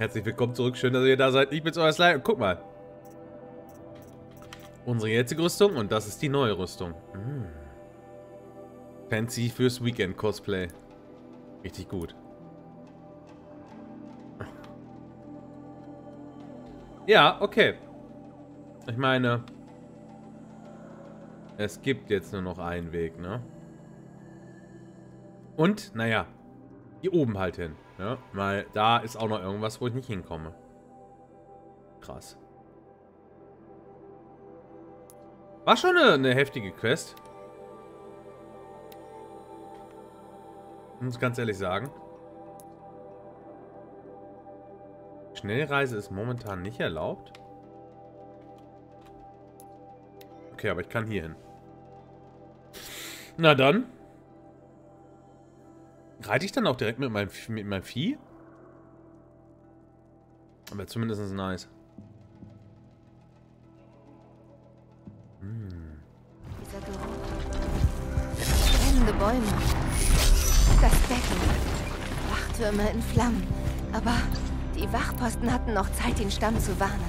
Herzlich willkommen zurück. Schön, dass ihr da seid. Ich bin's, euer Slyfox. Guck mal. Unsere jetzige Rüstung und das ist die neue Rüstung. Fancy fürs Weekend-Cosplay. Richtig gut. Ja, okay. Ich meine, es gibt jetzt nur noch einen Weg, ne? Und, naja, hier oben halt hin. Ja, weil da ist auch noch irgendwas, wo ich nicht hinkomme. Krass. War schon eine heftige Quest. Muss ganz ehrlich sagen. Schnellreise ist momentan nicht erlaubt. Okay, aber ich kann hier hin. Na dann. Reite ich dann auch direkt mit meinem Vieh? Aber zumindest nice. Dieser Geruch. Brennende Bäume. Das Becken. Wachtürme in Flammen. Aber die Wachposten hatten noch Zeit, den Stamm zu warnen.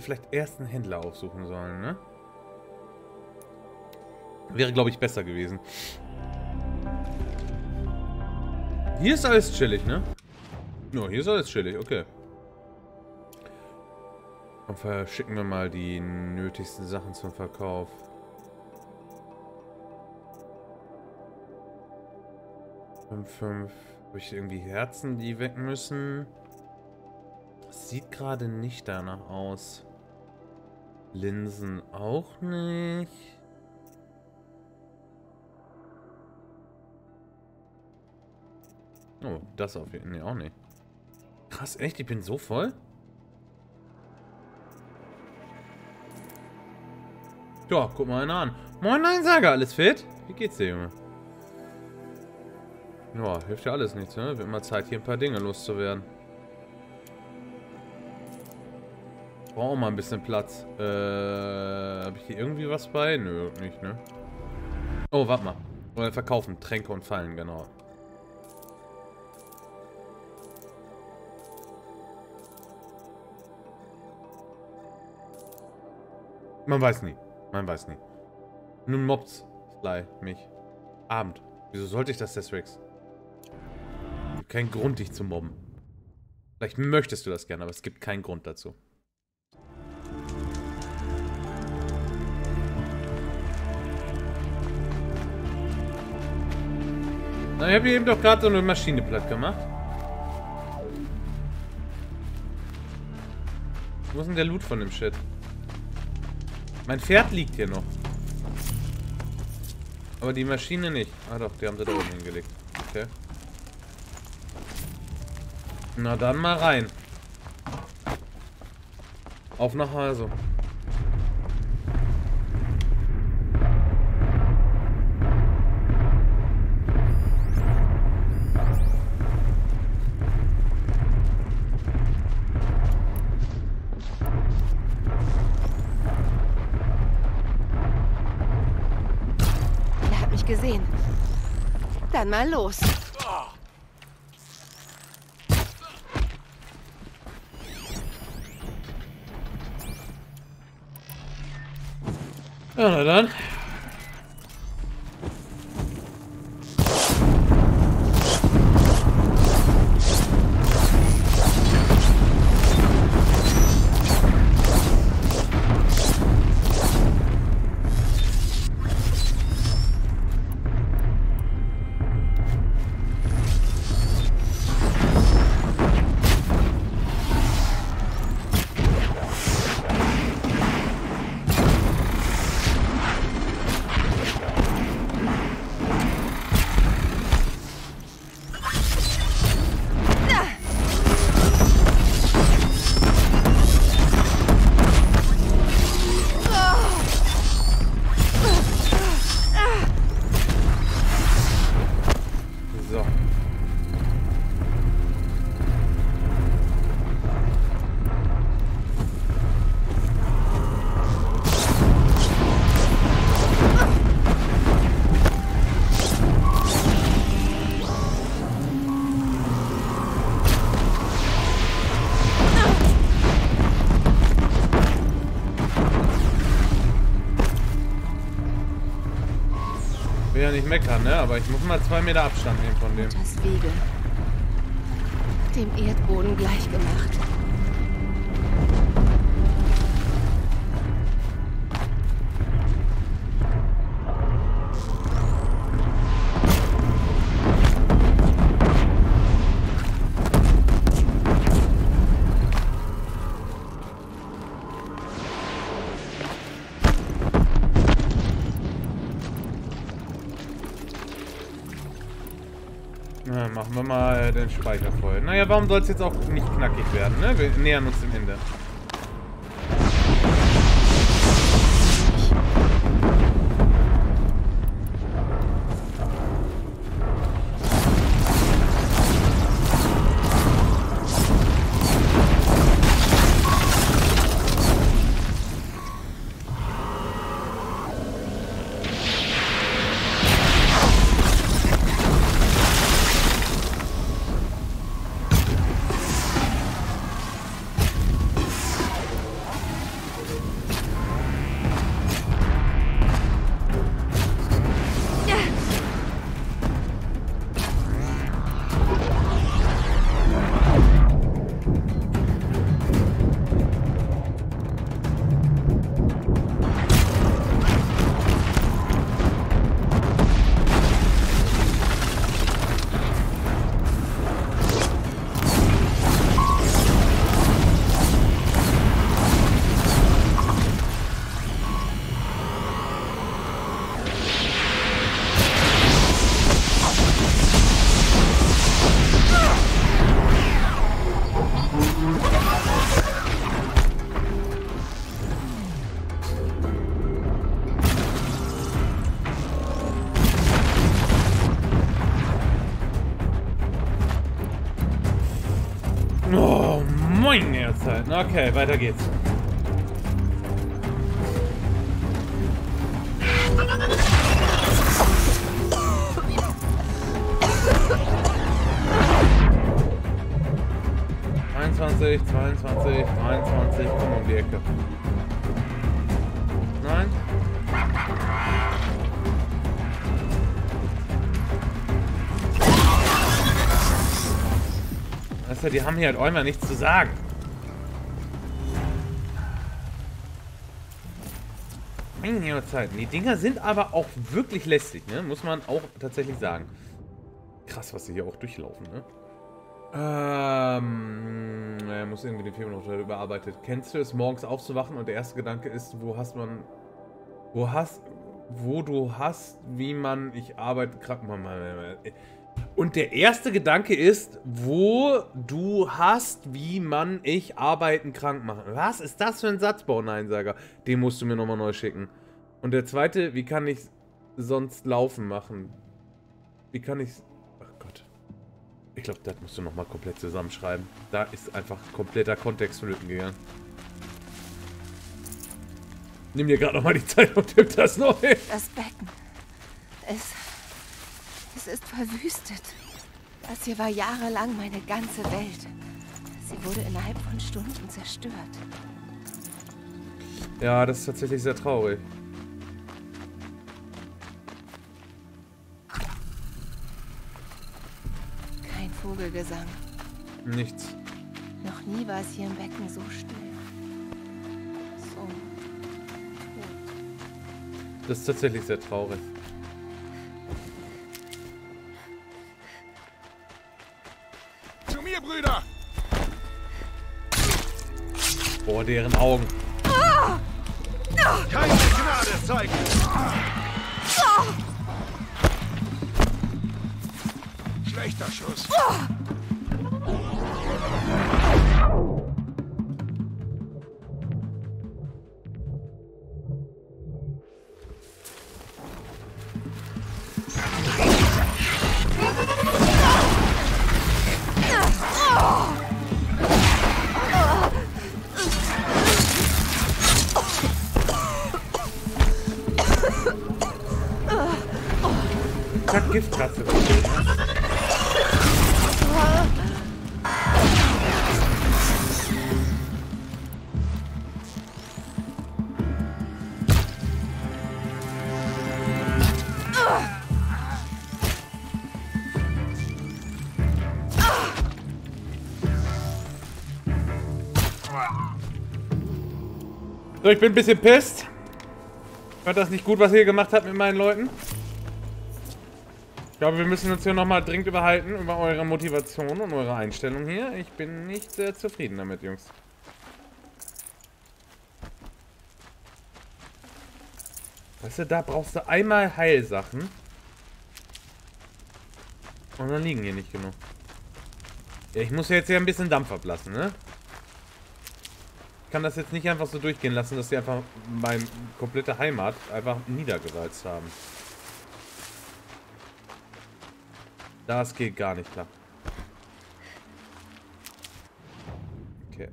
Vielleicht erst einen Händler aufsuchen sollen, ne? Wäre, glaube ich, besser gewesen. Hier ist alles chillig, ne? Ja, hier ist alles chillig, okay. Dann verschicken wir mal die nötigsten Sachen zum Verkauf. Habe ich irgendwie Herzen, die weg müssen? Das sieht gerade nicht danach aus. Linsen auch nicht. Oh, das auf jeden Fall auch nicht. Krass, echt? Ich bin so voll? Ja, guck mal einer an. Moin, nein, sage, alles fit? Wie geht's dir, Junge? Ja, hilft ja alles nichts, ne? Wird mal Zeit, hier ein paar Dinge loszuwerden. Brauche auch mal ein bisschen Platz. Habe ich hier irgendwie was bei? Nö, nicht, ne? Oh, warte mal. Oder verkaufen. Tränke und Fallen, genau. Man weiß nie. Man weiß nie. Nun mobst Sly mich. Abend. Wieso sollte ich das, Desrex? Kein Grund, dich zu mobben. Vielleicht möchtest du das gerne, aber es gibt keinen Grund dazu. Ich habe eben doch gerade so eine Maschine platt gemacht. Wo ist denn der Loot von dem Shit? Mein Pferd liegt hier noch. Aber die Maschine nicht. Ah doch, die haben sie da oben hingelegt. Okay. Na dann mal rein. Auf nach Hause. Gesehen. Dann mal los. Ja, na dann. will ja nicht meckern, ne? Aber ich muss mal 2 Meter Abstand nehmen von dem. Das Wege. Dem Erdboden gleich gemacht. Machen wir mal den Speicher voll. Naja, warum soll es jetzt auch nicht knackig werden, ne? Wir nähern uns dem Ende. Okay, weiter geht's. Also, die haben hier halt auch immer nichts zu sagen. Zeiten. Die Dinger sind aber auch wirklich lästig, ne? Muss man auch tatsächlich sagen. Krass, was sie hier auch durchlaufen, ne? Er muss irgendwie den Film noch überarbeitet. Kennst du es, morgens aufzuwachen und der erste Gedanke ist, ich arbeite gerade mal. Und der erste Gedanke ist, ich arbeiten krank machen. Was ist das für ein Satzbau, Neinsager? Den musst du mir nochmal neu schicken. Und der zweite, wie kann ich sonst laufen machen? Wie kann ich... Ach Gott. Ich glaube, das musst du nochmal komplett zusammenschreiben. Da ist einfach kompletter Kontext flöten gegangen. Nimm dir gerade nochmal die Zeit und tipp das neu. Das Becken ist... Es ist verwüstet. Das hier war jahrelang meine ganze Welt. Sie wurde innerhalb von Stunden zerstört. Ja, das ist tatsächlich sehr traurig. Kein Vogelgesang. Nichts. Noch nie war es hier im Becken so still. So tot. Das ist tatsächlich sehr traurig. Vor deren Augen. Keine Gnade zeigen! Schlechter Schuss. So, ich bin ein bisschen pisst. Ich fand das nicht gut, was ihr gemacht habt mit meinen Leuten. Ich glaube, wir müssen uns hier nochmal dringend überhalten über eure Motivation und eure Einstellung hier. Ich bin nicht sehr zufrieden damit, Jungs. Weißt du, da brauchst du einmal Heilsachen. Und dann liegen hier nicht genug. Ja, ich muss ja jetzt hier ein bisschen Dampf ablassen, ne? Ich kann das jetzt nicht einfach so durchgehen lassen, dass die einfach meine komplette Heimat einfach niedergewalzt haben. Das geht gar nicht klar. Okay.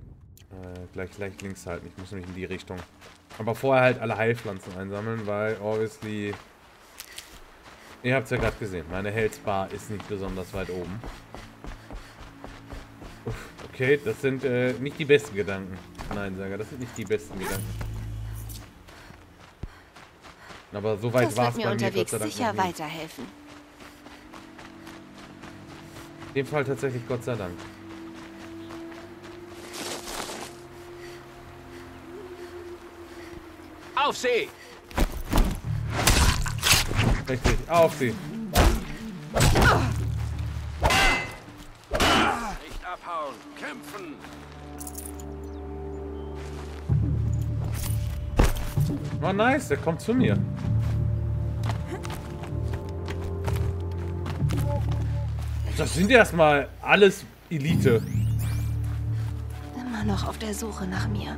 Gleich links halten. Ich muss nämlich in die Richtung. Aber vorher halt alle Heilpflanzen einsammeln, weil obviously... Ihr habt es ja gerade gesehen. Meine Health Bar ist nicht besonders weit oben. Uff, okay, das sind nicht die besten Gedanken. Nein, Sager, das sind nicht die besten Gedanken. Aber so weit war es bei mir. Das wird mir unterwegs sicher weiterhelfen. In dem Fall tatsächlich Gott sei Dank. Auf sie! Richtig, auf sie! Nicht abhauen, kämpfen! Oh nice, der kommt zu mir. Das sind erstmal alles Elite. Immer noch auf der Suche nach mir.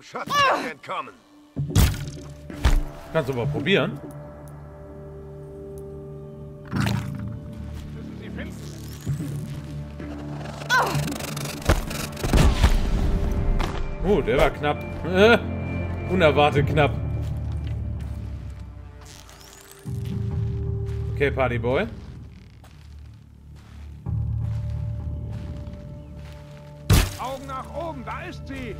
Schatten entkommen. Kannst du mal probieren? Oh, der war knapp. Unerwartet knapp. Okay, Partyboy. Augen nach oben, da ist sie.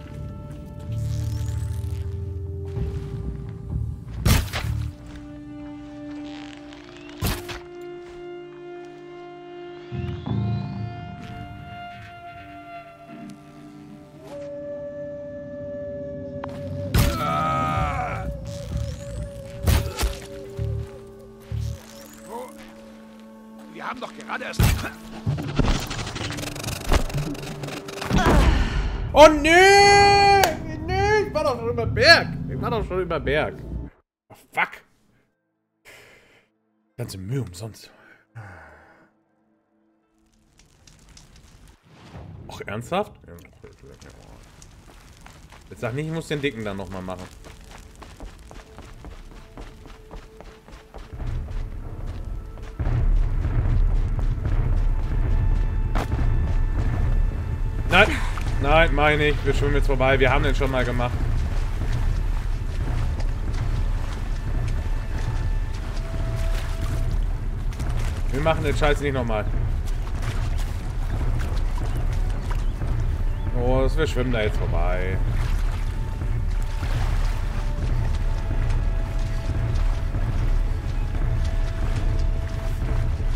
Oh nö! Nö, ich war doch schon über Berg. Oh, fuck. Ganze Mühe umsonst. Och, ernsthaft? Jetzt sag nicht, ich muss den Dicken dann nochmal machen. Nein! Nein, meine ich. Wir schwimmen jetzt vorbei. Wir haben den schon mal gemacht. Wir machen den Scheiß nicht nochmal. Oh, wir schwimmen da jetzt vorbei.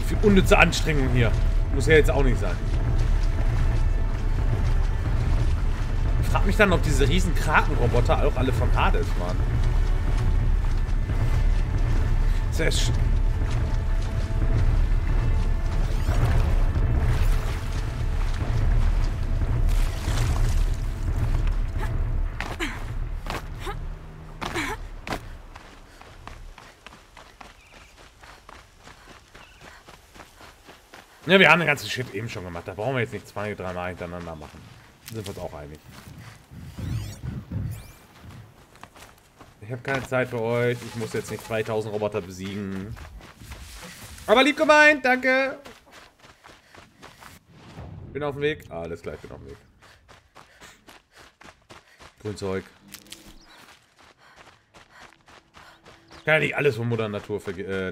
Wie viel unnütze Anstrengung hier. Muss ja jetzt auch nicht sein. Ich frag mich dann, ob diese riesen Krakenroboter auch alle von Hades waren. Sehr schön. Ja, wir haben den ganzen Shit eben schon gemacht. Da brauchen wir jetzt nicht zwei, dreimal hintereinander machen. Da sind wir uns auch einig. Ich habe keine Zeit für euch. Ich muss jetzt nicht 2000 Roboter besiegen. Aber lieb gemeint, danke. Bin auf dem Weg. Alles gleich, bin auf dem Weg. Grünzeug. Kann ja nicht alles von Mutter Natur,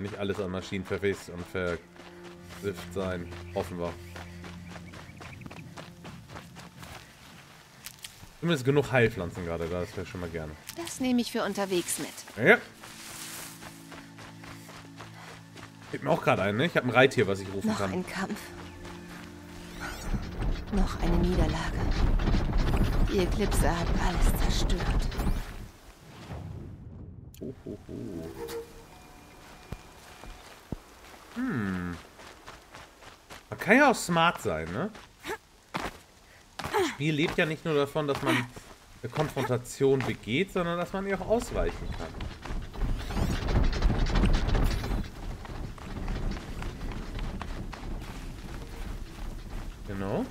nicht alles an Maschinen verwest und versifft sein. Offenbar. Zumindest genug Heilpflanzen gerade da, das wäre schon mal gerne. Das nehme ich für unterwegs mit. Ja. Gibt mir auch gerade einen, ne? Ich habe ein Reittier, was ich rufen kann. Noch ein Kampf. Noch eine Niederlage. Die Eklipse hat alles zerstört. Ho, ho, ho. Hm. Man kann ja auch smart sein, ne? Das Spiel lebt ja nicht nur davon, dass man eine Konfrontation begeht, sondern dass man ihr auch ausweichen kann. Genau.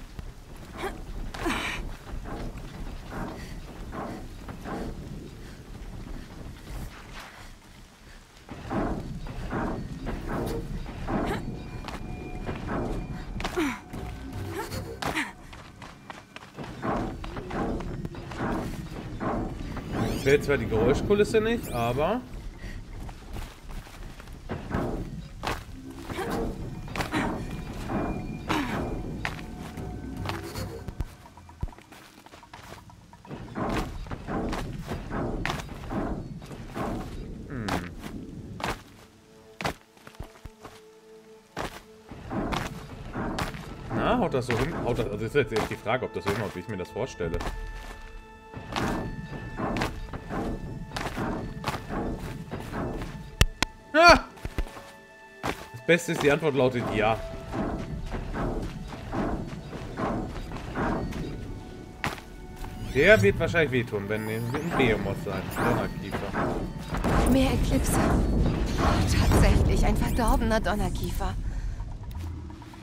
Ich will zwar die Geräuschkulisse nicht, aber... Hm. Na, haut das so hin? Haut das, also ist jetzt die Frage, ob das so hinhaut, wie ich mir das vorstelle. Beste ist, die Antwort lautet ja. Der wird wahrscheinlich wehtun, wenn wir ein Behemoth sein. Donnerkiefer. Mehr Eklipse. Tatsächlich ein verdorbener Donnerkiefer.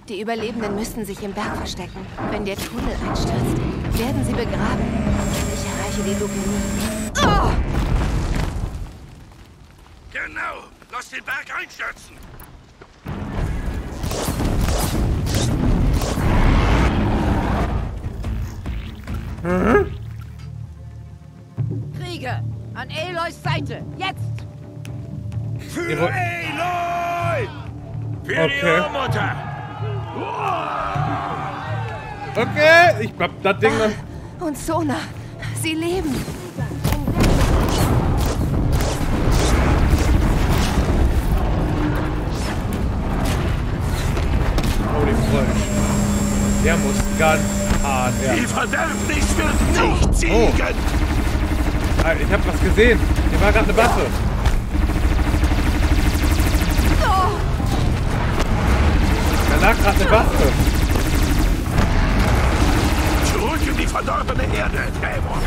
Die Überlebenden müssten sich im Berg verstecken. Wenn der Tunnel einstürzt, werden sie begraben. Ich erreiche die Luke. Oh! Genau. Lass den Berg einstürzen. Krieger, an Aloys Seite, jetzt! Für Aloy! Für okay. Die Mutter! Okay, ich glaub, das Ding dann... Und Sona, sie leben! Holy Fleisch. Der muss ganz... Ah, ja. Die Verderbnis wird nicht siegen! Oh. Ah, ich hab was gesehen. Hier war gerade eine Waffe. Da lag gerade eine Waffe. Zurück in die verdorbene Erde, Dämon!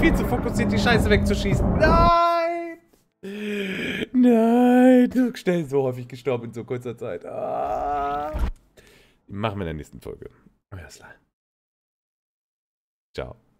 Viel zu fokussiert, die Scheiße wegzuschießen. Nein! Nein! Du schnell so häufig gestorben in so kurzer Zeit. Ah. Machen wir in der nächsten Folge. Euer Sly. Ciao.